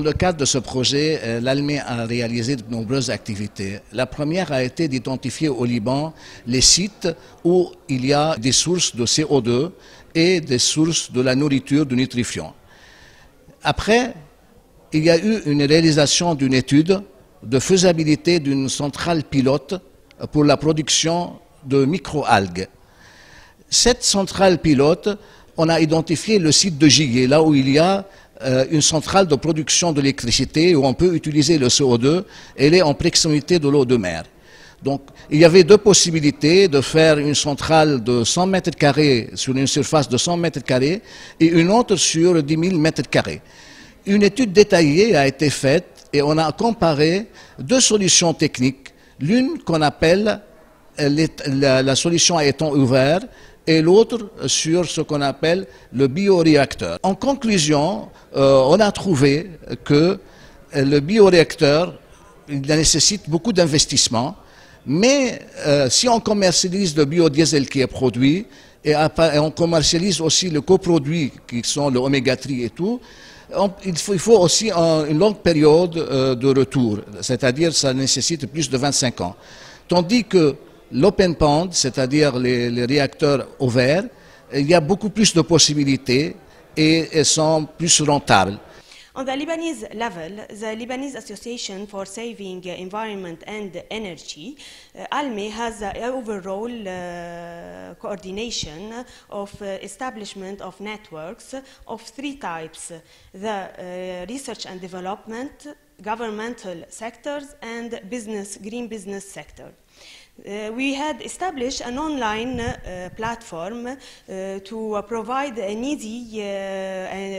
Dans le cadre de ce projet, l'Almé a réalisé de nombreuses activités. La première a été d'identifier au Liban les sites où il y a des sources de CO2 et des sources de la nourriture, de nutrifiants. Après, il y a eu une réalisation d'une étude de faisabilité d'une centrale pilote pour la production de microalgues. Cette centrale pilote, on a identifié le site de Jbeil, là où il y a une centrale de production d'électricité où on peut utiliser le CO2, elle est en proximité de l'eau de mer. Donc il y avait deux possibilités, de faire une centrale de 100 mètres carrés sur une surface de 100 mètres carrés et une autre sur 10 000 mètres carrés. Une étude détaillée a été faite et on a comparé deux solutions techniques, l'une qu'on appelle la solution à étang ouvert et l'autre sur ce qu'on appelle le bioréacteur. En conclusion, on a trouvé que le bioréacteur nécessite beaucoup d'investissements, mais si on commercialise le biodiesel qui est produit et on commercialise aussi le coproduit qui sont le oméga-3 et tout, il faut aussi une longue période de retour, c'est-à-dire ça nécessite plus de 25 ans. Tandis que l'open pond, c'est-à-dire les réacteurs ouverts, il y a beaucoup plus de possibilités et sont plus rentables. On the Lebanese level, the Lebanese Association for Saving Environment and Energy, ALME, has the overall coordination of establishment of networks of three types, the research and development, governmental sectors, and business, green business sector. We had established an online platform to provide an easy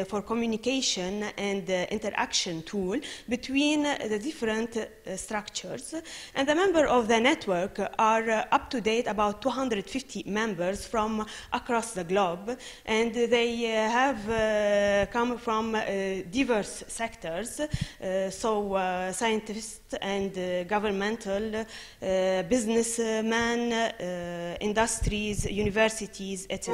for communication and interaction tool between the different structures. And the members of the network are up to date about 250 members from across the globe, and they have come from diverse sectors, so scientists and governmental, business, men, industries, universities, etc.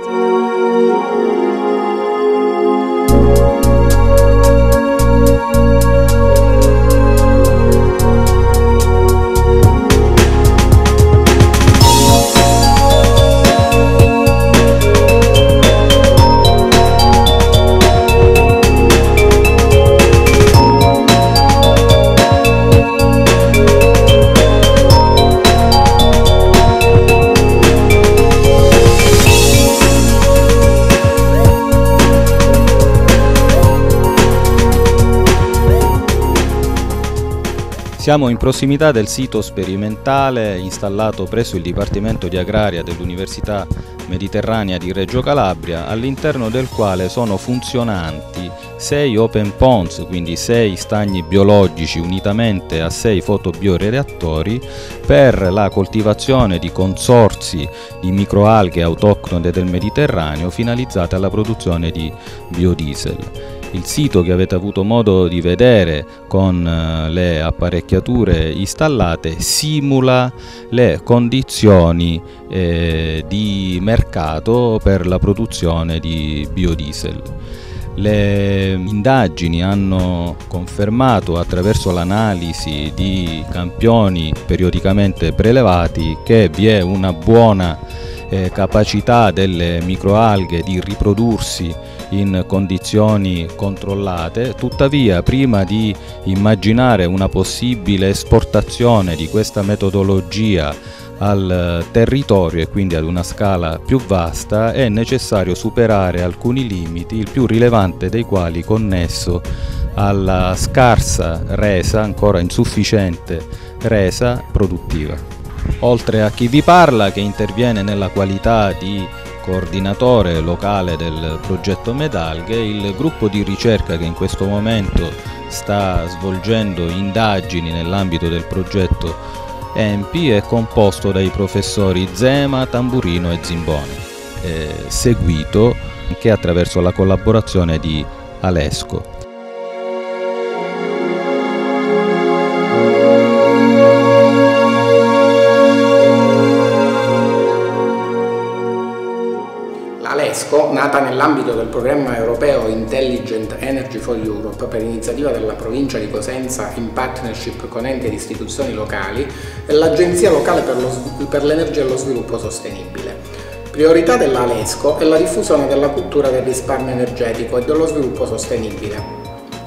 Siamo in prossimità del sito sperimentale installato presso il Dipartimento di Agraria dell'Università Mediterranea di Reggio Calabria, all'interno del quale sono funzionanti 6 open ponds, quindi 6 stagni biologici unitamente a 6 fotobioreattori per la coltivazione di consorzi di microalghe autoctone del Mediterraneo finalizzate alla produzione di biodiesel. Il sito che avete avuto modo di vedere con le apparecchiature installate simula le condizioni di mercato per la produzione di biodiesel. Le indagini hanno confermato attraverso l'analisi di campioni periodicamente prelevati che vi è una buona capacità delle microalghe di riprodursi in condizioni controllate. Tuttavia, prima di immaginare una possibile esportazione di questa metodologia al territorio e quindi ad una scala più vasta, è necessario superare alcuni limiti, il più rilevante dei quali connesso alla scarsa resa, ancora insufficiente resa produttiva. Oltre a chi vi parla, che interviene nella qualità di coordinatore locale del progetto Med-Algae, il gruppo di ricerca che in questo momento sta svolgendo indagini nell'ambito del progetto ENPI è composto dai professori Zema, Tamburino e Zimbone, seguito anche attraverso la collaborazione di Alesco. L'Alesco nata nell'ambito del programma europeo Intelligent Energy for Europe per iniziativa della provincia di Cosenza in partnership con enti ed istituzioni locali e l'Agenzia Locale per l'Energia e lo Sviluppo Sostenibile. Priorità della Alesco è la diffusione della cultura del risparmio energetico e dello sviluppo sostenibile,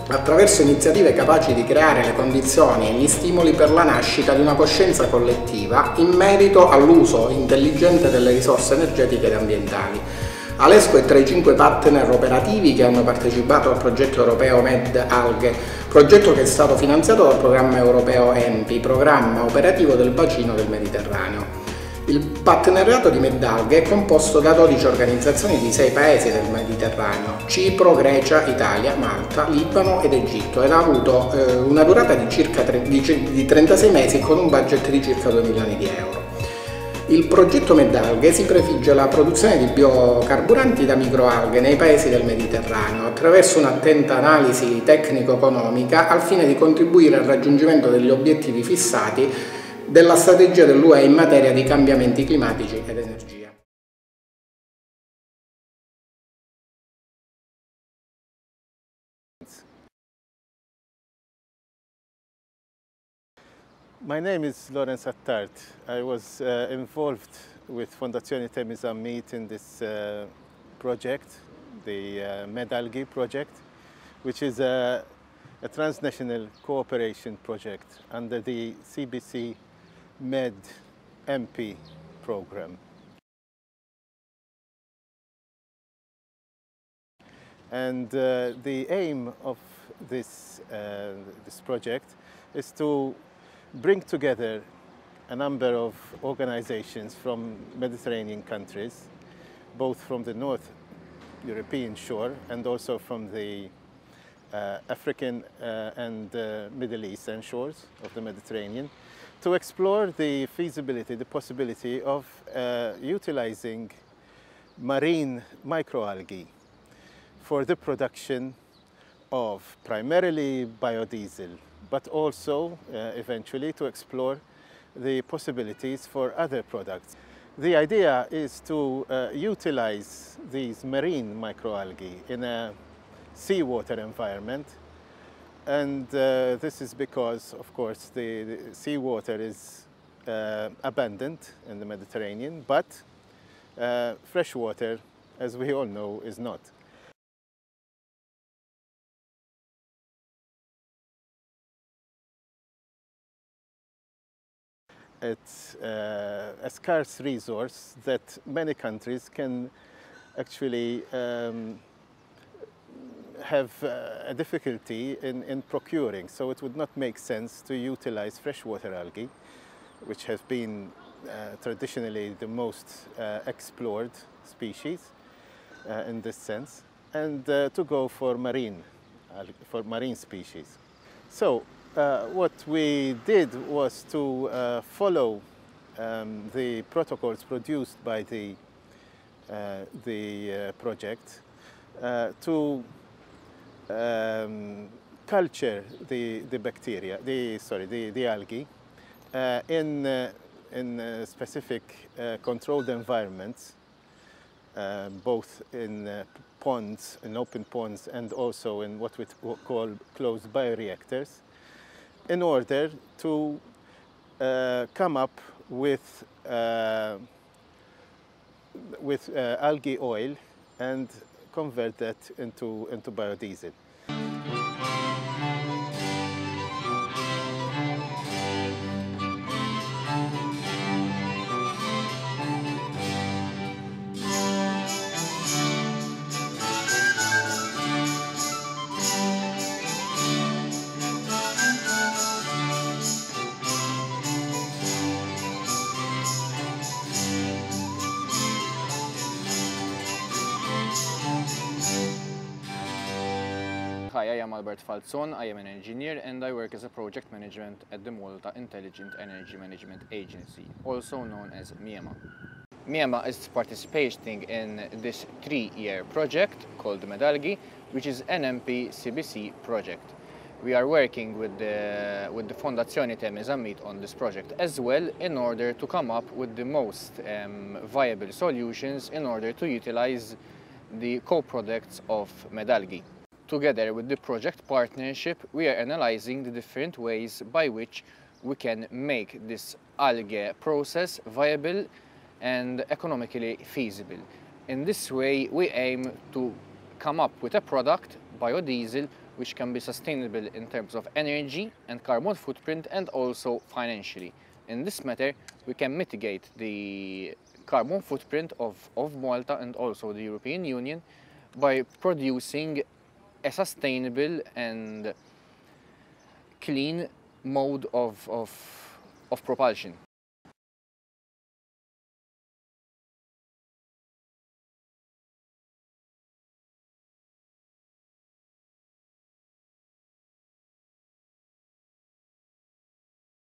attraverso iniziative capaci di creare le condizioni e gli stimoli per la nascita di una coscienza collettiva in merito all'uso intelligente delle risorse energetiche ed ambientali. Alesco è tra i 5 partner operativi che hanno partecipato al progetto europeo Med-Algae, progetto che è stato finanziato dal programma europeo ENPI, programma operativo del bacino del Mediterraneo. Il partenariato di Med-Algae è composto da 12 organizzazioni di 6 paesi del Mediterraneo, Cipro, Grecia, Italia, Malta, Libano ed Egitto, ed ha avuto una durata di circa 36 mesi con un budget di circa 2 milioni di euro. Il progetto Med-Algae si prefigge la produzione di biocarburanti da microalghe nei paesi del Mediterraneo attraverso un'attenta analisi tecnico-economica al fine di contribuire al raggiungimento degli obiettivi fissati della strategia dell'UE in materia di cambiamenti climatici ed energia. My name is Lorenz Attard. I was involved with Fondazione Temisa MED in this project, the Med-Algae project, which is a transnational cooperation project under the CBC MED ENPI program. And the aim of this project is to bring together a number of organizations from Mediterranean countries, both from the North European shore and also from the African and Middle Eastern shores of the Mediterranean, to explore the feasibility, the possibility of utilizing marine microalgae for the production of primarily biodiesel, but also eventually to explore the possibilities for other products. The idea is to utilize these marine microalgae in a seawater environment, and this is because, of course, the seawater is abundant in the Mediterranean, but fresh water, as we all know, is not. It's a scarce resource that many countries can actually have a difficulty in procuring, so it would not make sense to utilize freshwater algae, which has been traditionally the most explored species in this sense, and to go for marine species. So what we did was to follow the protocols produced by the project to culture the algae in specific controlled environments, both in ponds, in open ponds, and also in what we call closed bioreactors, in order to come up with algae oil and convert that into biodiesel. Hi, I am Albert Falzon. I am an engineer and I work as a project management at the Malta Intelligent Energy Management Agency, also known as MEMA. MEMA is participating in this 3-year project called Med-Algae, which is an ENPI CBC project. We are working with the Fondazione Temisa MED on this project as well, in order to come up with the most viable solutions in order to utilize the co-products of Med-Algae. Together with the project partnership, we are analyzing the different ways by which we can make this algae process viable and economically feasible. In this way, we aim to come up with a product, biodiesel, which can be sustainable in terms of energy and carbon footprint and also financially. In this matter, we can mitigate the carbon footprint of Malta and also the European Union by producing a sustainable and clean mode of propulsion.